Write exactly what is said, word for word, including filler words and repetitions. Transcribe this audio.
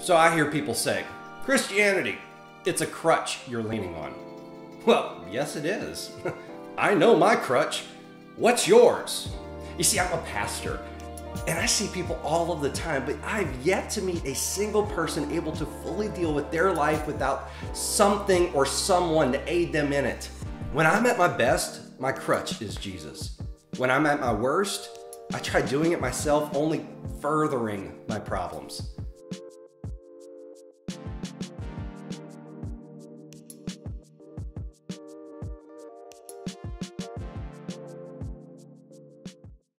So I hear people say, Christianity, it's a crutch you're leaning on. Well, yes it is. I know my crutch. What's yours? You see, I'm a pastor, and I see people all of the time, but I've yet to meet a single person able to fully deal with their life without something or someone to aid them in it. When I'm at my best, my crutch is Jesus. When I'm at my worst, I try doing it myself, only furthering my problems.